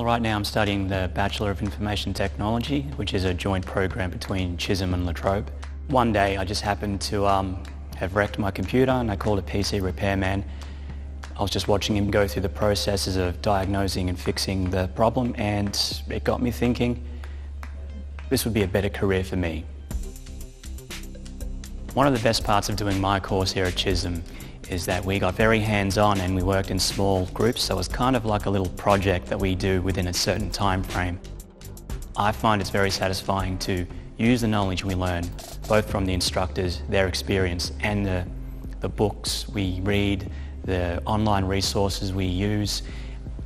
Well, right now I'm studying the Bachelor of Information Technology, which is a joint program between Chisholm and La Trobe. One day I just happened to have wrecked my computer, and I called a PC repairman. I was just watching him go through the processes of diagnosing and fixing the problem, and it got me thinking this would be a better career for me. One of the best parts of doing my course here at Chisholm is that we got very hands-on and we worked in small groups, so it was kind of like a little project that we do within a certain time frame. I find it's very satisfying to use the knowledge we learn, both from the instructors, their experience, and the books we read, the online resources we use,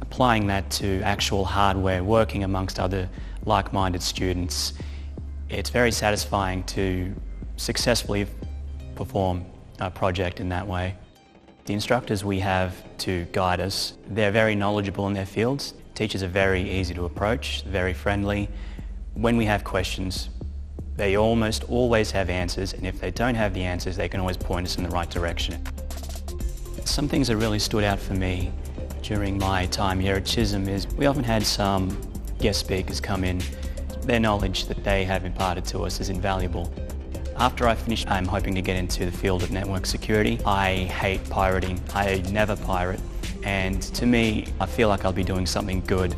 applying that to actual hardware, working amongst other like-minded students. It's very satisfying to successfully perform a project in that way. The instructors we have to guide us, they're very knowledgeable in their fields. Teachers are very easy to approach, very friendly. When we have questions, they almost always have answers, and if they don't have the answers, they can always point us in the right direction. Some things that really stood out for me during my time here at Chisholm is we often had some guest speakers come in. Their knowledge that they have imparted to us is invaluable. After I finish, I'm hoping to get into the field of network security. I hate pirating. I never pirate, and to me, I feel like I'll be doing something good.